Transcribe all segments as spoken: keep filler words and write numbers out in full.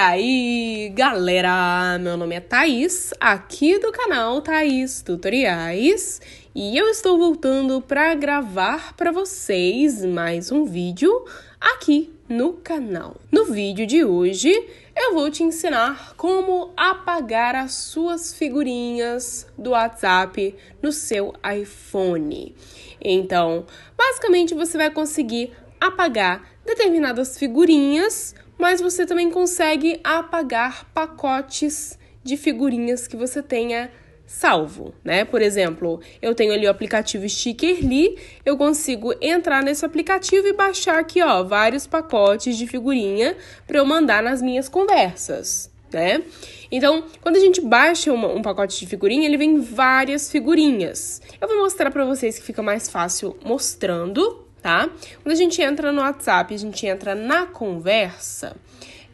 aí, galera? Meu nome é Thaís, aqui do canal Thaís Tutoriais, e eu estou voltando para gravar para vocês mais um vídeo aqui no canal. No vídeo de hoje, eu vou te ensinar como apagar as suas figurinhas do WhatsApp no seu iPhone. Então, basicamente você vai conseguir apagar determinadas figurinhas, mas você também consegue apagar pacotes de figurinhas que você tenha salvo, né? Por exemplo, eu tenho ali o aplicativo Stickerly, eu consigo entrar nesse aplicativo e baixar aqui, ó, vários pacotes de figurinha para eu mandar nas minhas conversas, né? Então, quando a gente baixa uma, um pacote de figurinha, ele vem várias figurinhas. Eu vou mostrar para vocês que fica mais fácil mostrando, tá? Quando a gente entra no WhatsApp, a gente entra na conversa,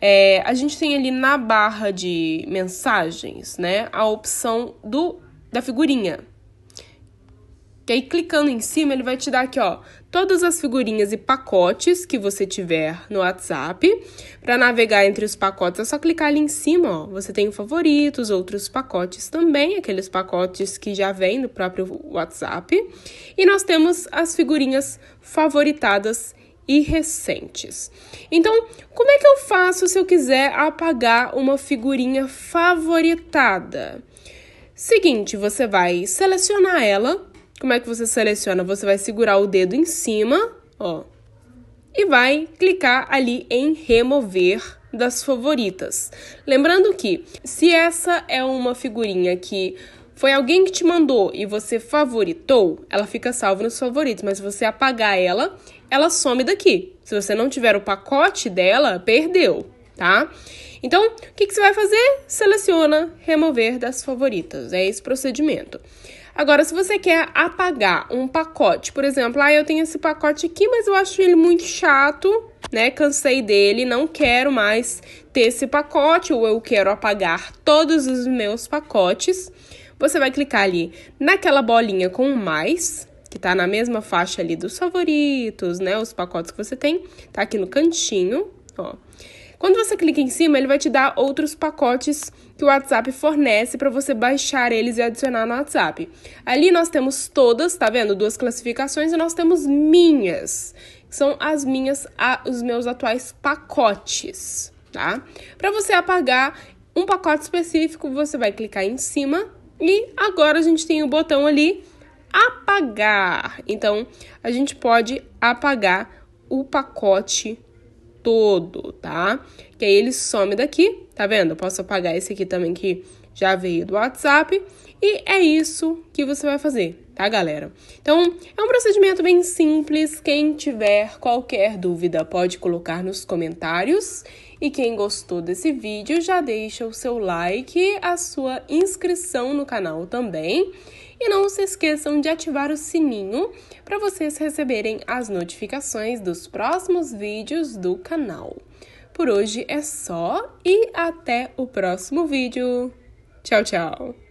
é, a gente tem ali na barra de mensagens, né, a opção do, da figurinha. E aí, clicando em cima, ele vai te dar aqui, ó, todas as figurinhas e pacotes que você tiver no WhatsApp. Para navegar entre os pacotes, é só clicar ali em cima, ó. Você tem favoritos, outros pacotes também, aqueles pacotes que já vem no próprio WhatsApp. E nós temos as figurinhas favoritadas e recentes. Então, como é que eu faço se eu quiser apagar uma figurinha favoritada? Seguinte, você vai selecionar ela. Como é que você seleciona? Você vai segurar o dedo em cima, ó, e vai clicar ali em remover das favoritas. Lembrando que se essa é uma figurinha que foi alguém que te mandou e você favoritou, ela fica salva nos favoritos, mas se você apagar ela, ela some daqui. Se você não tiver o pacote dela, perdeu, tá? Então, o que que você vai fazer? Seleciona remover das favoritas, é esse procedimento. Agora, se você quer apagar um pacote, por exemplo, ah, eu tenho esse pacote aqui, mas eu acho ele muito chato, né? Cansei dele, não quero mais ter esse pacote, ou eu quero apagar todos os meus pacotes. Você vai clicar ali naquela bolinha com o mais, que tá na mesma faixa ali dos favoritos, né? Os pacotes que você tem, tá aqui no cantinho, ó. Quando você clica em cima, ele vai te dar outros pacotes que o WhatsApp fornece para você baixar eles e adicionar no WhatsApp. Ali nós temos todas, tá vendo? Duas classificações e nós temos minhas, que são as minhas, a, os meus atuais pacotes, tá? Para você apagar um pacote específico, você vai clicar em cima e agora a gente tem o botão ali apagar. Então, a gente pode apagar o pacote todo, tá? Que aí ele some daqui, tá vendo? Eu posso apagar esse aqui também que já veio do WhatsApp. E é isso que você vai fazer, tá, galera? Então, é um procedimento bem simples. Quem tiver qualquer dúvida pode colocar nos comentários. E quem gostou desse vídeo, já deixa o seu like, a sua inscrição no canal também. E não se esqueçam de ativar o sininho para vocês receberem as notificações dos próximos vídeos do canal. Por hoje é só e até o próximo vídeo. Tchau, tchau!